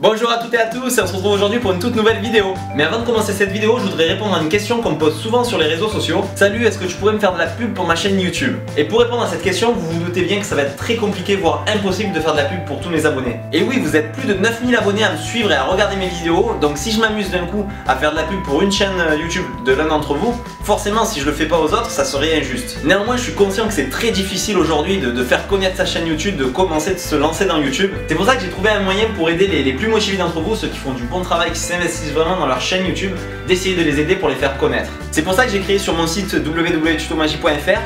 Bonjour à toutes et à tous, et on se retrouve aujourd'hui pour une toute nouvelle vidéo. Mais avant de commencer cette vidéo, je voudrais répondre à une question qu'on me pose souvent sur les réseaux sociaux. Salut, est-ce que tu pourrais me faire de la pub pour ma chaîne YouTube? Et pour répondre à cette question, vous vous doutez bien que ça va être très compliqué, voire impossible de faire de la pub pour tous mes abonnés. Et oui, vous êtes plus de 9000 abonnés à me suivre et à regarder mes vidéos, donc si je m'amuse d'un coup à faire de la pub pour une chaîne YouTube de l'un d'entre vous, forcément si je le fais pas aux autres, ça serait injuste. Néanmoins, je suis conscient que c'est très difficile aujourd'hui de faire connaître sa chaîne YouTube, de commencer de se lancer dans YouTube. C'est pour ça que j'ai trouvé un moyen pour aider les plus motivés d'entre vous, ceux qui font du bon travail, qui s'investissent vraiment dans leur chaîne YouTube, d'essayer de les aider pour les faire connaître. C'est pour ça que j'ai créé sur mon site www.tutomagie.fr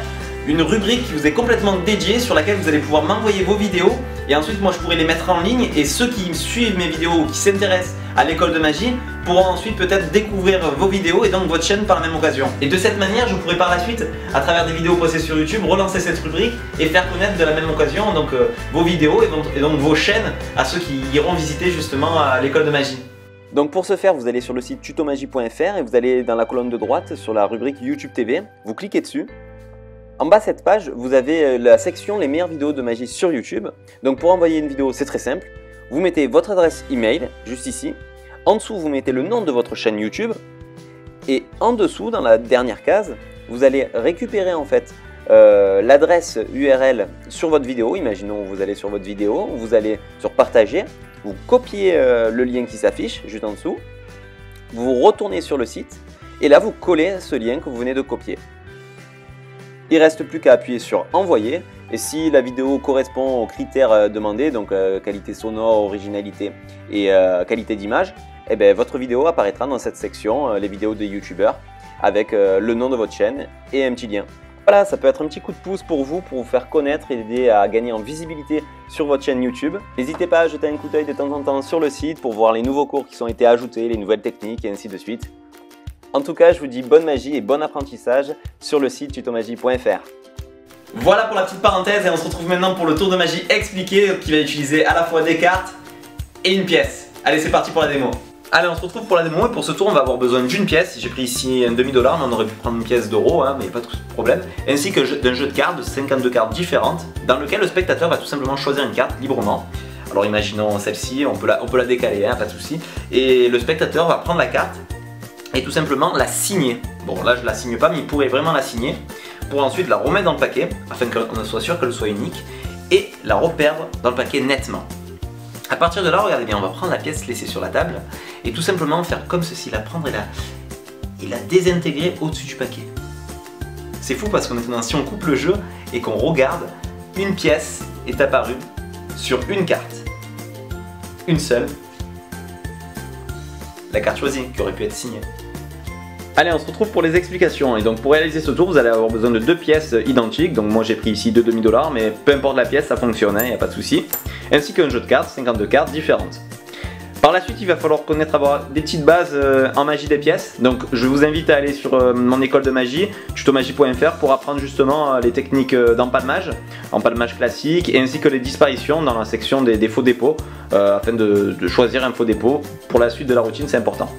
une rubrique qui vous est complètement dédiée, sur laquelle vous allez pouvoir m'envoyer vos vidéos et ensuite moi je pourrai les mettre en ligne, et ceux qui suivent mes vidéos ou qui s'intéressent à l'école de magie pourront ensuite peut-être découvrir vos vidéos et donc votre chaîne par la même occasion. Et de cette manière, je pourrai par la suite, à travers des vidéos postées sur YouTube, relancer cette rubrique et faire connaître de la même occasion donc vos vidéos et donc vos chaînes à ceux qui iront visiter justement l'école de magie. Donc pour ce faire, vous allez sur le site tutomagie.fr et vous allez dans la colonne de droite sur la rubrique YouTube TV, vous cliquez dessus. En bas de cette page, vous avez la section les meilleures vidéos de magie sur YouTube. Donc pour envoyer une vidéo, c'est très simple. Vous mettez votre adresse email, juste ici. En dessous, vous mettez le nom de votre chaîne YouTube. Et en dessous, dans la dernière case, vous allez récupérer en fait l'adresse URL sur votre vidéo. Imaginons, vous allez sur votre vidéo, vous allez sur partager, vous copiez le lien qui s'affiche juste en dessous, vous retournez sur le site et là, vous collez ce lien que vous venez de copier. Il ne reste plus qu'à appuyer sur envoyer, et si la vidéo correspond aux critères demandés, donc qualité sonore, originalité et qualité d'image, eh ben, votre vidéo apparaîtra dans cette section, les vidéos des youtubeurs, avec le nom de votre chaîne et un petit lien. Voilà, ça peut être un petit coup de pouce pour vous faire connaître et aider à gagner en visibilité sur votre chaîne YouTube. N'hésitez pas à jeter un coup d'œil de temps en temps sur le site pour voir les nouveaux cours qui ont été ajoutés, les nouvelles techniques et ainsi de suite. En tout cas, je vous dis bonne magie et bon apprentissage sur le site tutomagie.fr. Voilà pour la petite parenthèse, et on se retrouve maintenant pour le tour de magie expliqué qui va utiliser à la fois des cartes et une pièce. Allez, c'est parti pour la démo. Allez, on se retrouve pour la démo, et pour ce tour, on va avoir besoin d'une pièce. J'ai pris ici un $0,5, mais on aurait pu prendre une pièce d'euros, hein, mais pas de problème. Ainsi que d'un jeu de cartes, de 52 cartes différentes, dans lequel le spectateur va tout simplement choisir une carte librement. Alors imaginons celle-ci, on peut la décaler, hein, pas de souci. Et le spectateur va prendre la carte et tout simplement la signer. Bon, là je la signe pas, mais il pourrait vraiment la signer pour ensuite la remettre dans le paquet afin qu'on soit sûr qu'elle soit unique, et la reperdre dans le paquet nettement. À partir de là, regardez bien, on va prendre la pièce laissée sur la table et tout simplement faire comme ceci, la prendre et la désintégrer au-dessus du paquet. C'est fou parce que maintenant, si on coupe le jeu et qu'on regarde, une pièce est apparue sur une carte, une seule, la carte choisie qui aurait pu être signée. Allez, on se retrouve pour les explications, et donc pour réaliser ce tour, vous allez avoir besoin de deux pièces identiques. Donc moi j'ai pris ici $0,5, mais peu importe la pièce, ça fonctionne, il n'y a pas de souci. Ainsi qu'un jeu de cartes, 52 cartes différentes. Par la suite, il va falloir connaître des petites bases en magie des pièces. Donc je vous invite à aller sur mon école de magie, tutomagie.fr, pour apprendre justement les techniques d'empalmage, empalmage classique, et ainsi que les disparitions dans la section des faux dépôts, afin de choisir un faux dépôt pour la suite de la routine, c'est important.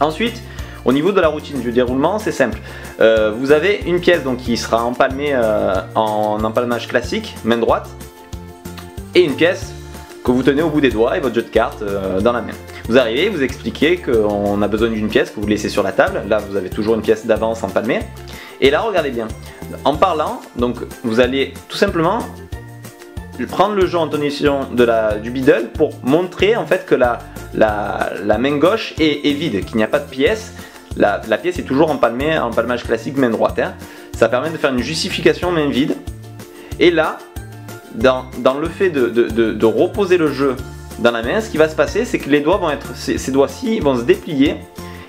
Ensuite, au niveau de la routine du déroulement, c'est simple. Vous avez une pièce donc, qui sera empalmée en empalmage classique, main droite, et une pièce que vous tenez au bout des doigts et votre jeu de cartes dans la main. Vous arrivez, vous expliquez qu'on a besoin d'une pièce que vous laissez sur la table. Là, vous avez toujours une pièce d'avance empalmée. Et là, regardez bien. En parlant, donc, vous allez tout simplement prendre le jeu en tension du beadle pour montrer en fait que la main gauche est vide, qu'il n'y a pas de pièce. La pièce est toujours empalmée, en palmage classique main droite, hein. Ça permet de faire une justification main vide. Et là, dans le fait de reposer le jeu dans la main, ce qui va se passer, c'est que les doigts vont être, ces doigts-ci vont se déplier,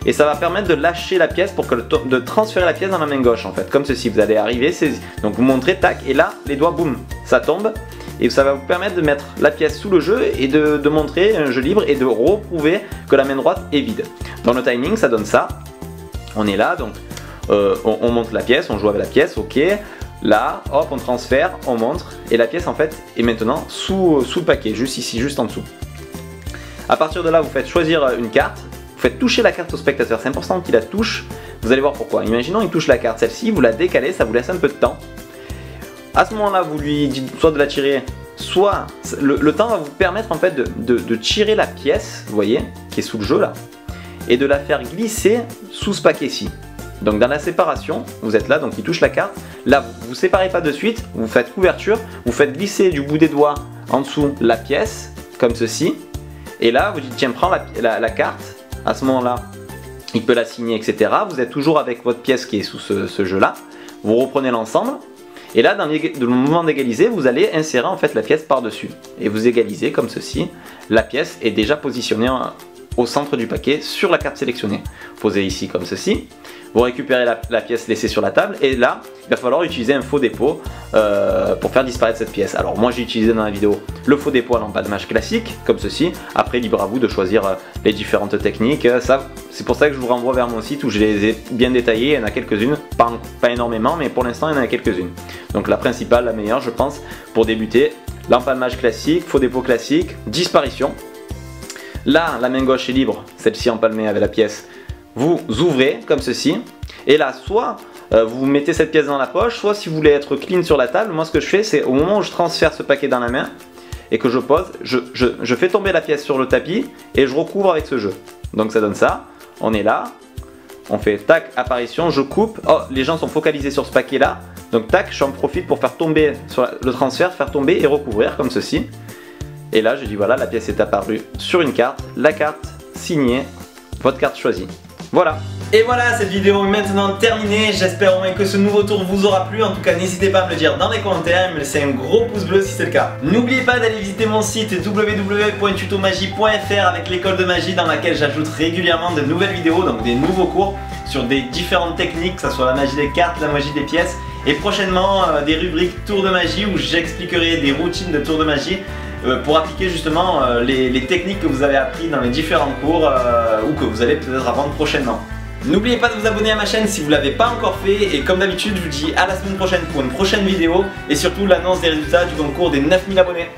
et ça va permettre de lâcher la pièce pour de transférer la pièce dans la main gauche en fait, comme ceci. Vous allez arriver, donc vous montrez, tac, et là les doigts, boum, ça tombe, et ça va vous permettre de mettre la pièce sous le jeu et de montrer un jeu libre et de reprouver que la main droite est vide. Dans le timing, ça donne ça. On est là, donc on monte la pièce, on joue avec la pièce, ok. Là, hop, on transfère, on montre, et la pièce en fait est maintenant sous le paquet, juste ici, juste en dessous. À partir de là, vous faites choisir une carte, vous faites toucher la carte au spectateur, c'est important qu'il la touche. Vous allez voir pourquoi. Imaginons il touche la carte, celle-ci, vous la décalez, ça vous laisse un peu de temps. À ce moment-là, vous lui dites soit de la tirer, soit le temps va vous permettre en fait de tirer la pièce, vous voyez, qui est sous le jeu là, et de la faire glisser sous ce paquet-ci. Donc dans la séparation, vous êtes là, donc il touche la carte. Là, vous ne séparez pas de suite, vous faites ouverture, vous faites glisser du bout des doigts en dessous la pièce, comme ceci. Et là, vous dites tiens, prends la carte. À ce moment-là, il peut la signer, etc. Vous êtes toujours avec votre pièce qui est sous ce jeu-là. Vous reprenez l'ensemble. Et là, dans le mouvement d'égaliser, vous allez insérer en fait la pièce par-dessus. Et vous égalisez comme ceci. La pièce est déjà positionnée au centre du paquet sur la carte sélectionnée. Posez ici comme ceci. Vous récupérez la pièce laissée sur la table et là, il va falloir utiliser un faux dépôt pour faire disparaître cette pièce. Alors moi j'ai utilisé dans la vidéo le faux dépôt à l'empalmage classique, comme ceci. Après, libre à vous de choisir les différentes techniques. C'est pour ça que je vous renvoie vers mon site où je les ai bien détaillées. Il y en a quelques-unes, pas énormément, mais pour l'instant il y en a quelques-unes. Donc la principale, la meilleure je pense, pour débuter, l'empalmage classique, faux dépôt classique, disparition. Là, la main gauche est libre, celle-ci empalmée avec la pièce. Vous ouvrez comme ceci et là soit vous mettez cette pièce dans la poche, soit si vous voulez être clean sur la table, moi ce que je fais c'est au moment où je transfère ce paquet dans la main et que je pose, je fais tomber la pièce sur le tapis et je recouvre avec ce jeu. Donc ça donne ça, on est là, on fait tac, apparition, je coupe, oh, les gens sont focalisés sur ce paquet là, donc tac, j'en profite pour faire tomber sur le transfert, faire tomber et recouvrir comme ceci. Et là je dis voilà, la pièce est apparue sur une carte, la carte signée, votre carte choisie. Voilà. Et voilà, cette vidéo est maintenant terminée. J'espère au moins que ce nouveau tour vous aura plu. En tout cas, n'hésitez pas à me le dire dans les commentaires. Me laissez un gros pouce bleu si c'est le cas. N'oubliez pas d'aller visiter mon site www.tutomagie.fr avec l'école de magie dans laquelle j'ajoute régulièrement de nouvelles vidéos, donc des nouveaux cours sur des différentes techniques, que ce soit la magie des cartes, la magie des pièces et prochainement des rubriques tours de magie où j'expliquerai des routines de tours de magie pour appliquer justement les techniques que vous avez apprises dans les différents cours ou que vous allez peut-être apprendre prochainement. N'oubliez pas de vous abonner à ma chaîne si vous ne l'avez pas encore fait et comme d'habitude je vous dis à la semaine prochaine pour une prochaine vidéo et surtout l'annonce des résultats du concours des 9000 abonnés.